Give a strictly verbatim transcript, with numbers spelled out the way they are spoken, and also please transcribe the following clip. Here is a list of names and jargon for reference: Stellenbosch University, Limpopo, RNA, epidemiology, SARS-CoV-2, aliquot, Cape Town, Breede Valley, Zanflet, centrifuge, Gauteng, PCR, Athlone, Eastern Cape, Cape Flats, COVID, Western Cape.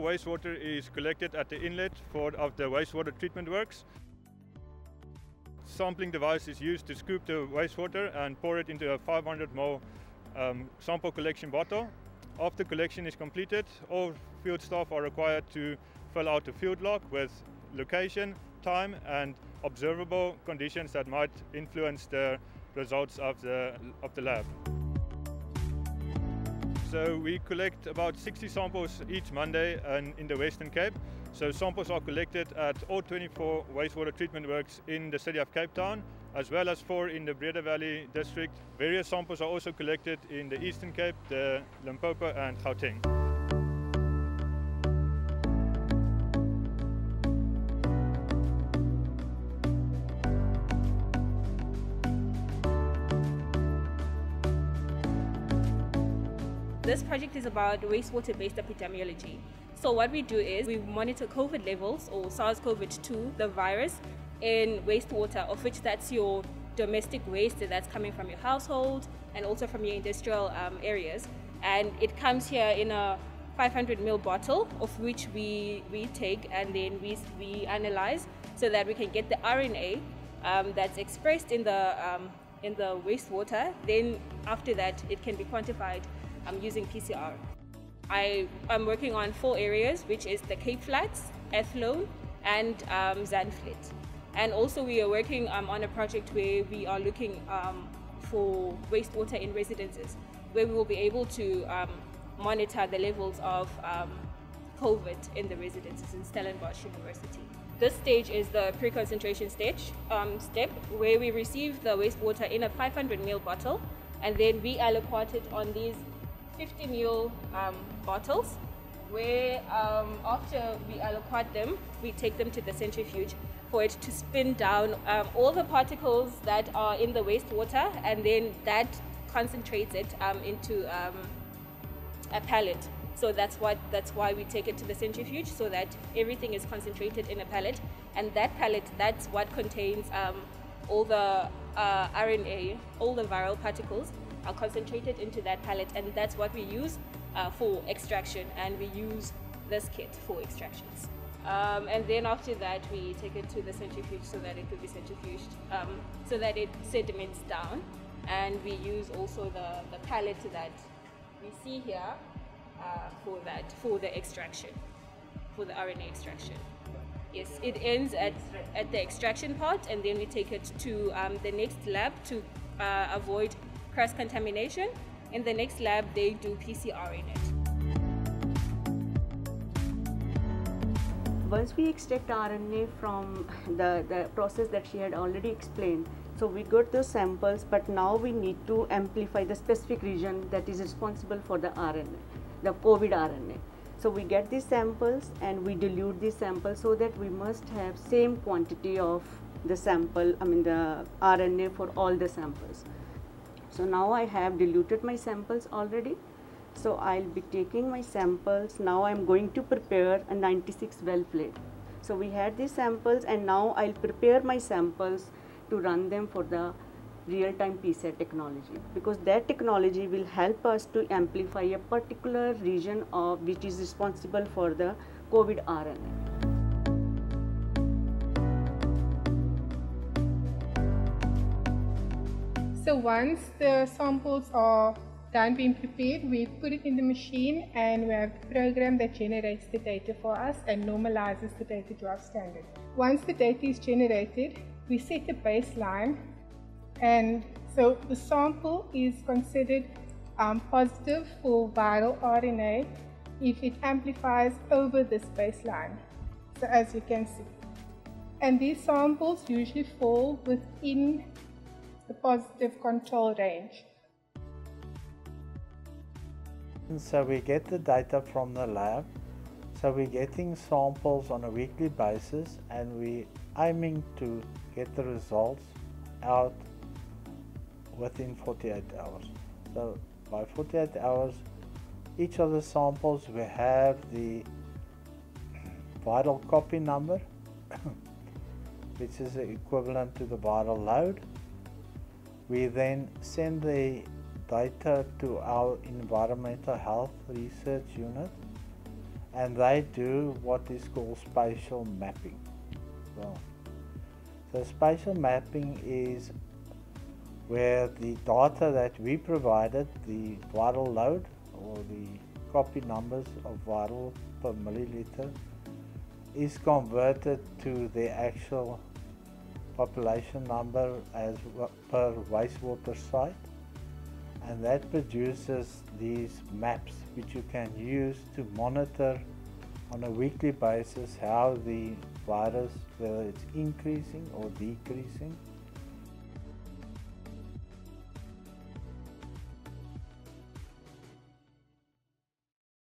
All wastewater is collected at the inlet for, of the wastewater treatment works. Sampling device is used to scoop the wastewater and pour it into a five hundred milliliter um, sample collection bottle. After collection is completed, all field staff are required to fill out a field log with location, time and observable conditions that might influence the results of the, of the lab. So we collect about sixty samples each Monday and in the Western Cape. So samples are collected at all twenty-four wastewater treatment works in the city of Cape Town, as well as four in the Breede Valley district. Various samples are also collected in the Eastern Cape, the Limpopo and Gauteng. This project is about wastewater-based epidemiology. So what we do is we monitor COVID levels, or SARS CoV two, the virus, in wastewater, of which that's your domestic waste that's coming from your household and also from your industrial um, areas. And it comes here in a five hundred milliliter bottle, of which we, we take and then we, we analyze so that we can get the R N A um, that's expressed in the, um, in the wastewater. Then after that, it can be quantified. I'm using P C R. I, I'm working on four areas, which is the Cape Flats, Athlone, and um, Zanflet. And also we are working um, on a project where we are looking um, for wastewater in residences, where we will be able to um, monitor the levels of um, COVID in the residences in Stellenbosch University. This stage is the pre-concentration stage um, step, where we receive the wastewater in a five hundred milliliter bottle, and then we aliquot it on these fifty milliliter um, bottles, where um, after we aliquot them, we take them to the centrifuge for it to spin down um, all the particles that are in the wastewater, and then that concentrates it um, into um, a pellet. So that's what that's why we take it to the centrifuge, so that everything is concentrated in a pellet, and that pellet, that's what contains um, all the uh, R N A, all the viral particles are concentrated into that pellet, and that's what we use uh, for extraction, and we use this kit for extractions. Um, and then after that we take it to the centrifuge so that it could be centrifuged, um, so that it sediments down, and we use also the, the pellet that we see here uh, for that, for the extraction, for the R N A extraction. Yes, it ends at, at the extraction part, and then we take it to um, the next lab to uh, avoid cross-contamination. In the next lab, they do P C R in it. Once we extract R N A from the, the process that she had already explained, so we got those samples, but now we need to amplify the specific region that is responsible for the R N A, the COVID R N A. So we get these samples and we dilute these samples, so that we must have same quantity of the sample, I mean the R N A for all the samples. So now I have diluted my samples already, so I'll be taking my samples. Now I'm going to prepare a ninety-six well plate. So we had these samples, and now I'll prepare my samples to run them for the real-time P C R technology, because that technology will help us to amplify a particular region of which is responsible for the COVID R N A. So once the samples are done being prepared, we put it in the machine, and we have a program that generates the data for us and normalizes the data to our standard. Once the data is generated, we set a baseline, and so the sample is considered um, positive for viral R N A if it amplifies over this baseline, so as you can see. And these samples usually fall within the positive control range. And so we get the data from the lab. So we're getting samples on a weekly basis, and we're aiming to get the results out within forty-eight hours. So by forty-eight hours, each of the samples we have the viral copy number, which is equivalent to the viral load. We then send the data to our environmental health research unit, and they do what is called spatial mapping. Well, so spatial mapping is where the data that we provided, the viral load or the copy numbers of viral per milliliter, is converted to the actual population number as per wastewater site, and that produces these maps which you can use to monitor on a weekly basis how the virus, whether it's increasing or decreasing,